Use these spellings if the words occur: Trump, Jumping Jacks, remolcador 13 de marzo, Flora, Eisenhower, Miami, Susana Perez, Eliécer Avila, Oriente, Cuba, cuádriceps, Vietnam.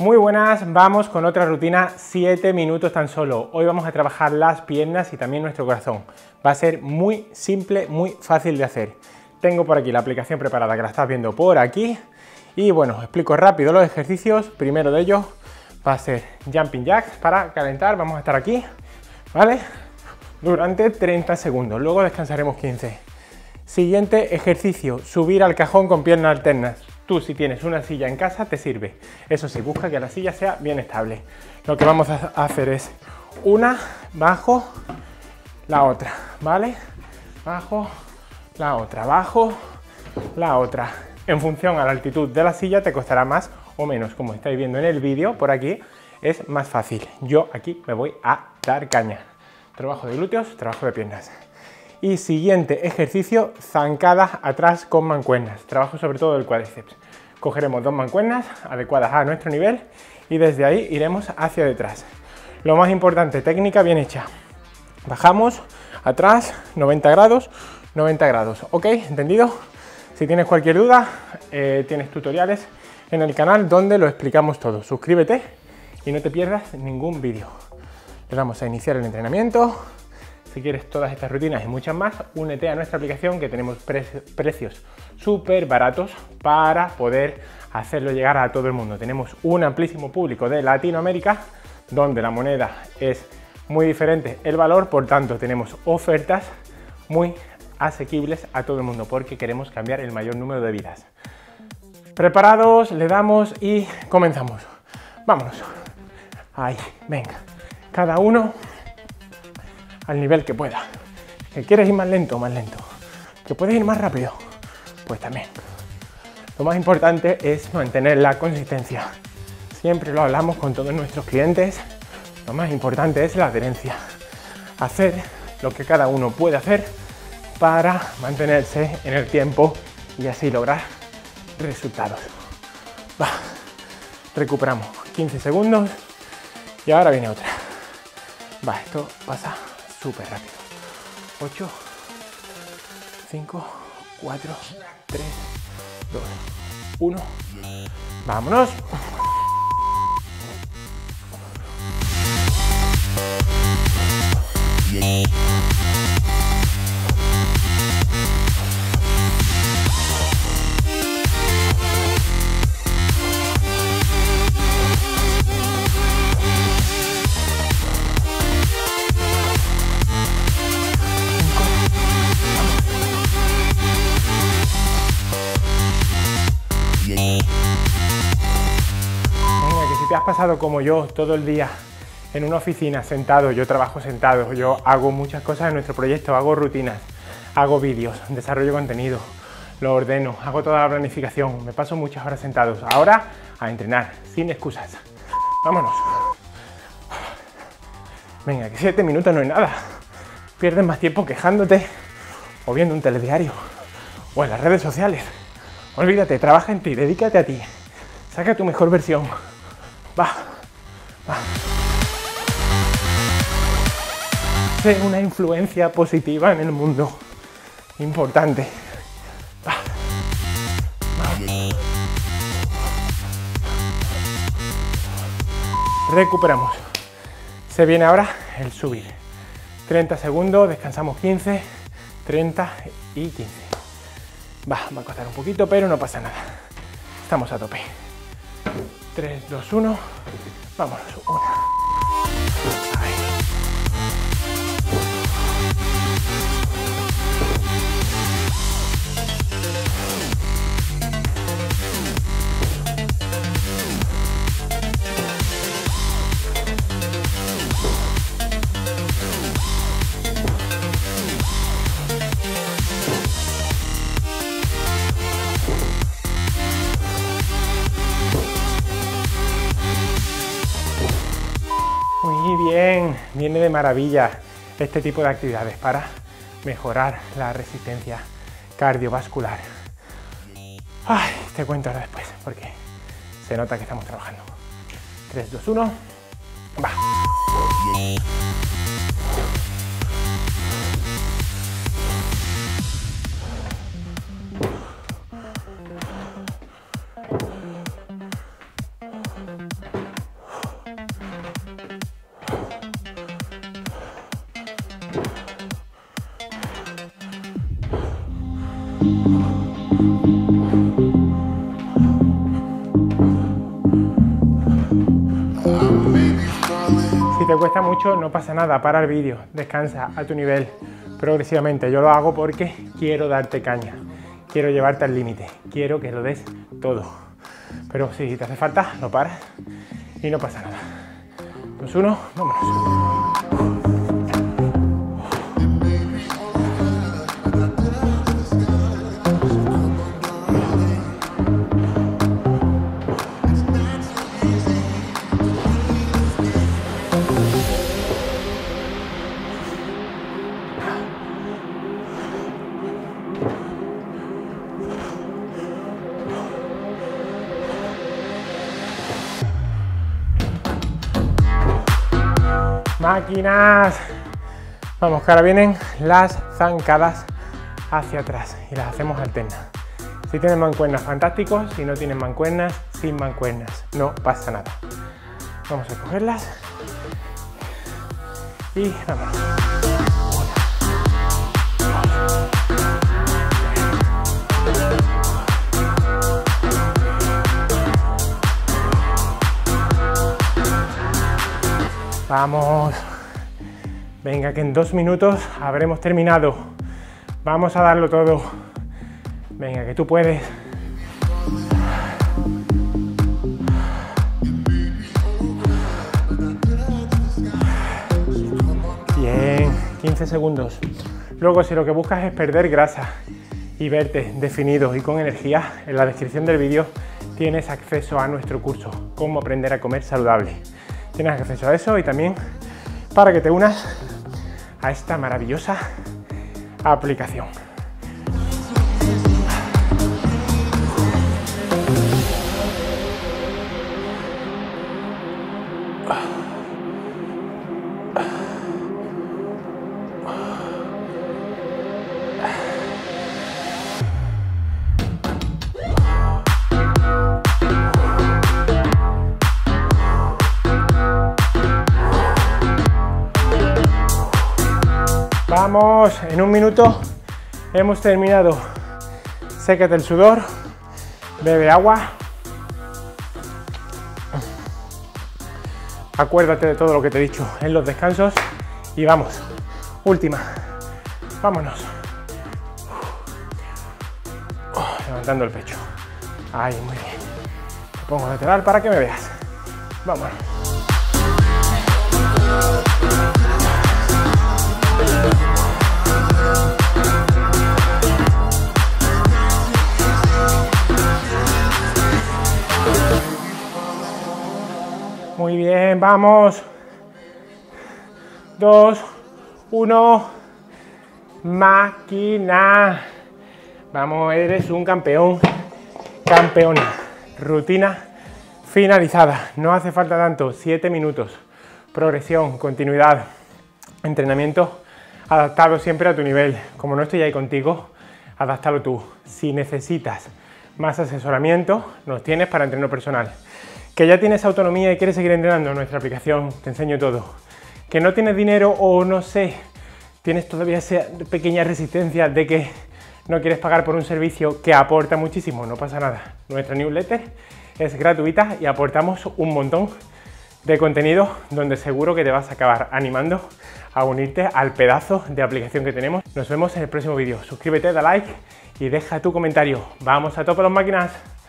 Muy buenas, vamos con otra rutina, 7 minutos tan solo. Hoy vamos a trabajar las piernas y también nuestro corazón. Va a ser muy simple, muy fácil de hacer. Tengo por aquí la aplicación preparada que la estás viendo por aquí. Y bueno, os explico rápido los ejercicios. Primero de ellos va a ser Jumping Jacks para calentar. Vamos a estar aquí, ¿vale? Durante 30 segundos, luego descansaremos 15. Siguiente ejercicio, subir al cajón con piernas alternas. Tú, si tienes una silla en casa, te sirve. Eso sí, busca que la silla sea bien estable. Lo que vamos a hacer es una bajo la otra, ¿vale? Bajo la otra, bajo la otra. En función a la altitud de la silla te costará más o menos. Como estáis viendo en el vídeo, por aquí es más fácil. Yo aquí me voy a dar caña. Trabajo de glúteos, trabajo de piernas. Y siguiente ejercicio, zancadas atrás con mancuernas. Trabajo sobre todo el cuádriceps. Cogeremos dos mancuernas adecuadas a nuestro nivel y desde ahí iremos hacia detrás. Lo más importante, técnica bien hecha. Bajamos, atrás, 90 grados, 90 grados. ¿Ok? ¿Entendido? Si tienes cualquier duda, tienes tutoriales en el canal donde lo explicamos todo. Suscríbete y no te pierdas ningún vídeo. Le damos a iniciar el entrenamiento. Si quieres todas estas rutinas y muchas más, únete a nuestra aplicación que tenemos precios súper baratos para poder hacerlo llegar a todo el mundo. Tenemos un amplísimo público de Latinoamérica donde la moneda es muy diferente el valor, por tanto tenemos ofertas muy asequibles a todo el mundo porque queremos cambiar el mayor número de vidas. Preparados, le damos y comenzamos. Vámonos. Ahí, venga. Cada uno al nivel que pueda. Que quieres ir más lento, que puedes ir más rápido, pues también. Lo más importante es mantener la consistencia. Siempre lo hablamos con todos nuestros clientes, lo más importante es la adherencia. Hacer lo que cada uno puede hacer para mantenerse en el tiempo y así lograr resultados. Va, recuperamos 15 segundos y ahora viene otra. Va, esto pasa súper rápido. 8, 5, 4, 3, 2, 1. ¡Vámonos! Te has pasado como yo todo el día en una oficina sentado, yo trabajo sentado, yo hago muchas cosas en nuestro proyecto, hago rutinas, hago vídeos, desarrollo contenido, lo ordeno, hago toda la planificación, me paso muchas horas sentados, ahora a entrenar, sin excusas. Vámonos. Venga, que 7 minutos no es nada. Pierdes más tiempo quejándote o viendo un telediario o en las redes sociales. Olvídate, trabaja en ti, dedícate a ti, saca tu mejor versión. Va, va. Sé una influencia positiva en el mundo. Importante. Va. Va. Recuperamos. Se viene ahora el subir. 30 segundos, descansamos 15, 30 y 15. Va a costar un poquito, pero no pasa nada. Estamos a tope. 3, 2, 1, vámonos, 1. Ahí. Bien, viene de maravilla este tipo de actividades para mejorar la resistencia cardiovascular. Ay, te cuento ahora después porque se nota que estamos trabajando. 3, 2, 1, va. te cuesta mucho, no pasa nada, para el vídeo, descansa a tu nivel, progresivamente. Yo lo hago porque quiero darte caña, quiero llevarte al límite, quiero que lo des todo. Pero si te hace falta, lo paras y no pasa nada. 2, 1, vámonos. Máquinas, vamos, que ahora vienen las zancadas hacia atrás y las hacemos alternas. Si tienes mancuernas, fantástico. Si no tienes mancuernas, sin mancuernas, no pasa nada. Vamos a cogerlas y vamos. Vamos, venga, que en 2 minutos habremos terminado. Vamos a darlo todo. Venga, que tú puedes. Bien, 15 segundos. Luego, si lo que buscas es perder grasa y verte definido y con energía, en la descripción del vídeo tienes acceso a nuestro curso, Cómo aprender a comer saludable. Tienes acceso a eso y también para que te unas a esta maravillosa aplicación. Vamos, en 1 minuto hemos terminado. Sécate el sudor, bebe agua. Acuérdate de todo lo que te he dicho en los descansos y vamos. Última. Vámonos. Levantando el pecho. Ahí, muy bien. Me pongo lateral para que me veas. Vámonos. Muy bien, vamos. 2, 1. Máquina. Vamos, eres un campeón, campeona. Rutina finalizada. No hace falta tanto, 7 minutos. Progresión, continuidad, entrenamiento adaptado siempre a tu nivel. Como no estoy ahí contigo, adáptalo tú. Si necesitas más asesoramiento, nos tienes para entreno personal. Que ya tienes autonomía y quieres seguir entrenando, nuestra aplicación te enseño todo. Que no tienes dinero o no sé, tienes todavía esa pequeña resistencia de que no quieres pagar por un servicio que aporta muchísimo, no pasa nada. Nuestra newsletter es gratuita y aportamos un montón de contenido donde seguro que te vas a acabar animando a unirte al pedazo de aplicación que tenemos. Nos vemos en el próximo vídeo. Suscríbete, da like y deja tu comentario. Vamos a tope, las máquinas.